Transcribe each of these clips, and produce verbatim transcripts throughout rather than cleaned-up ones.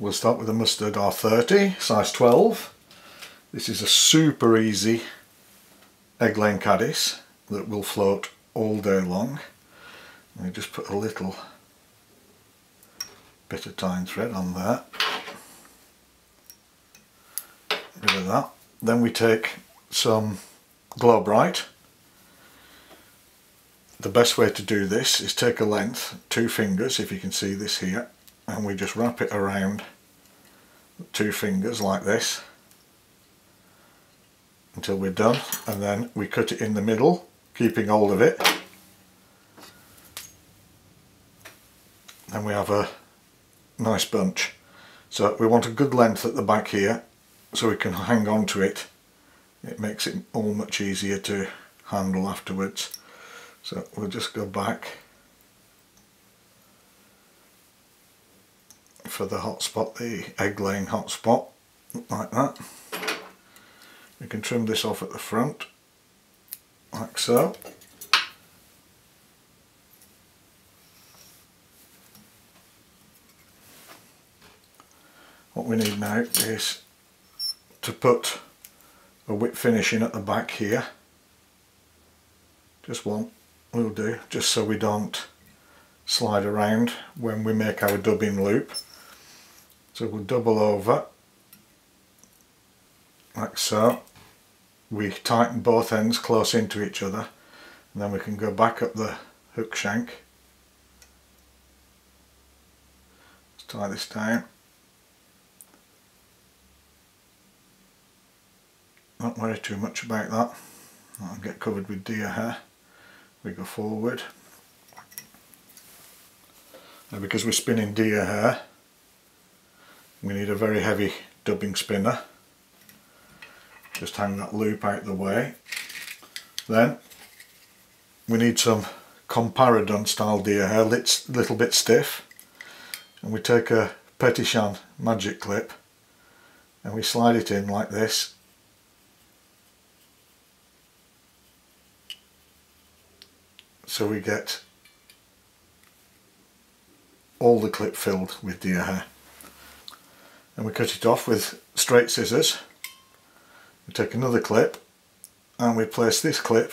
We'll start with the Mustard R thirty, size twelve. This is a super easy egg laying caddis that will float all day long. Let me just put a little bit of tying thread on there. Rid of that. Then we take some Glowbrite. The best way to do this is take a length, two fingers, if you can see this here, and we just wrap it around two fingers like this until we're done, and then we cut it in the middle, keeping hold of it. Then we have a nice bunch. So we want a good length at the back here so we can hang on to it. It makes it all much easier to handle afterwards. So we'll just go back for the hot spot, the egg laying hot spot, like that. We can trim this off at the front, like so. What we need now is to put a whip finish in at the back here. Just one will do, just so we don't slide around when we make our dubbing loop. So we'll double over, like so. We tighten both ends close into each other, and then we can go back up the hook shank. Let's tie this down. Don't worry too much about that, that'll get covered with deer hair. We go forward. Now, because we're spinning deer hair, we need a very heavy dubbing spinner. Just hang that loop out the way. Then we need some comparadon style deer hair, it's a little bit stiff, and we take a Petit Chan Magic Clip and we slide it in like this, so we get all the clip filled with deer hair. And we cut it off with straight scissors. We take another clip and we place this clip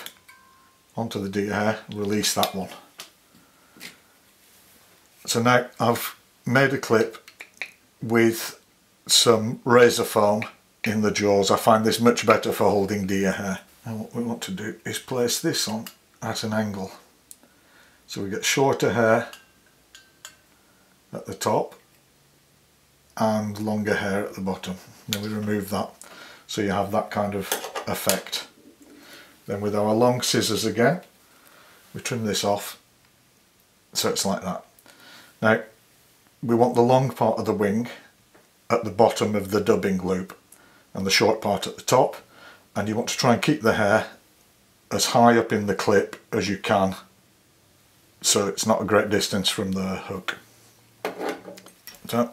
onto the deer hair and release that one. So now I've made a clip with some razor foam in the jaws. I find this much better for holding deer hair. And what we want to do is place this on at an angle. So we get shorter hair at the top and longer hair at the bottom. Then we remove that, so you have that kind of effect. Then with our long scissors again, we trim this off so it's like that. Now we want the long part of the wing at the bottom of the dubbing loop and the short part at the top, and you want to try and keep the hair as high up in the clip as you can, so it's not a great distance from the hook. So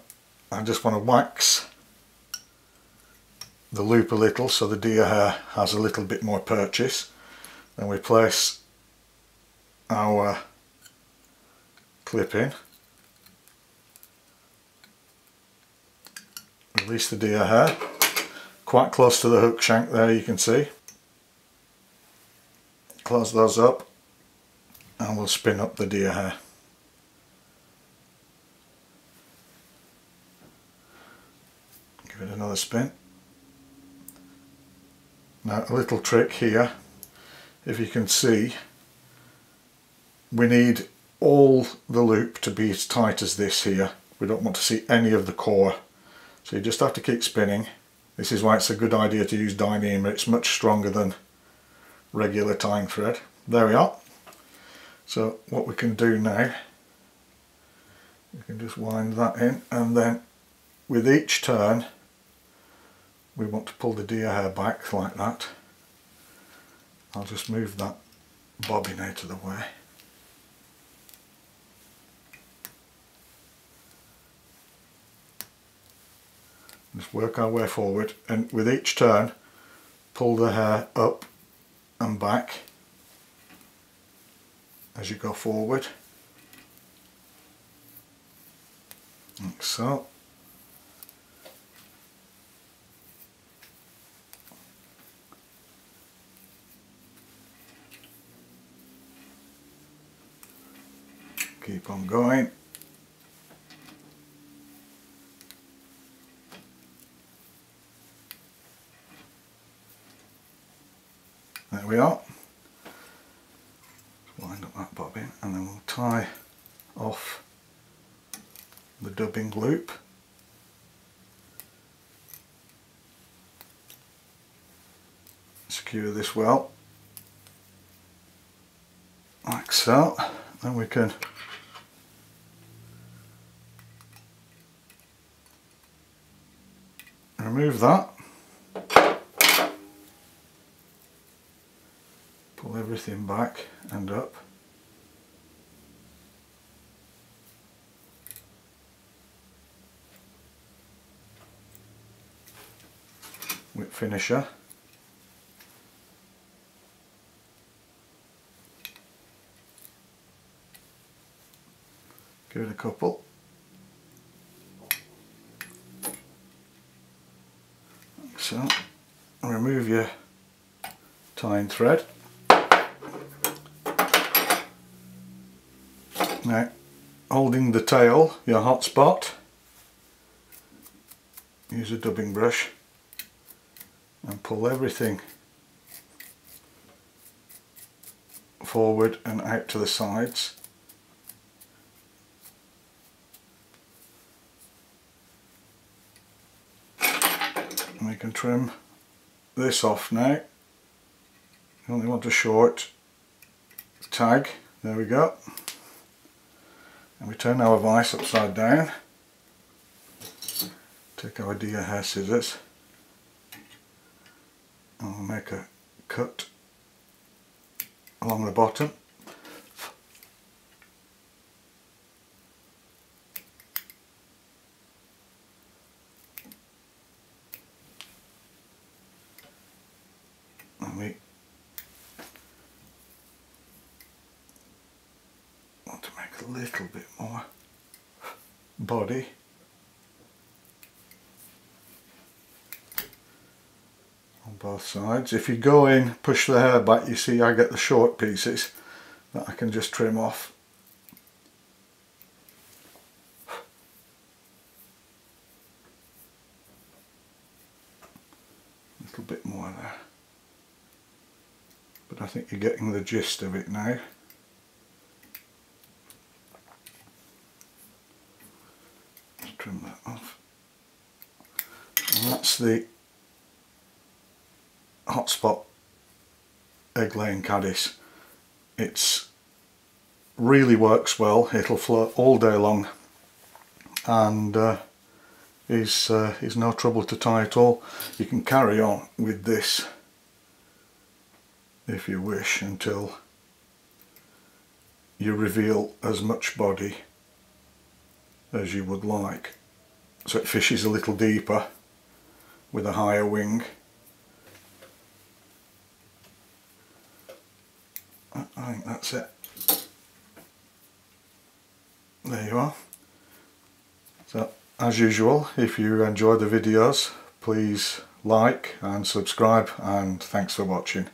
I just want to wax the loop a little so the deer hair has a little bit more purchase. Then we place our clip in, release the deer hair quite close to the hook shank there, you can see. Close those up and we'll spin up the deer hair. Give it another spin. Now a little trick here, if you can see, we need all the loop to be as tight as this here. We don't want to see any of the core, so you just have to keep spinning. This is why it's a good idea to use Dyneema, it's much stronger than regular tying thread. There we are. So what we can do now, we can just wind that in, and then with each turn we want to pull the deer hair back like that. I'll just move that bobbin out of the way. Just work our way forward, and with each turn pull the hair up and back as you go forward, like so. keep on going. There we are. Wind up that bobbin and then we'll tie off the dubbing loop. Secure this well, like so. Then we can remove that, pull everything back and up. Whip finisher. Give it a couple. Like so. Remove your tying thread. Now, holding the tail, your hot spot, use a dubbing brush and pull everything forward and out to the sides. And we can trim this off now. You only want a short tag. There we go. And we turn our vise upside down. Take our deer hair scissors and we'll make a cut along the bottom. And we want to make a little bit more body. Both sides. If you go in, push the hair back, you see I get the short pieces that I can just trim off. A little bit more there. But I think you're getting the gist of it now. Just trim that off. And that's the Hotspot egg laying caddis. It's really works well. It'll float all day long, and uh, is uh, is no trouble to tie at all. You can carry on with this if you wish until you reveal as much body as you would like. So it fishes a little deeper with a higher wing. I think that's it. There you are. So, as usual, if you enjoy the videos, please like and subscribe, and thanks for watching.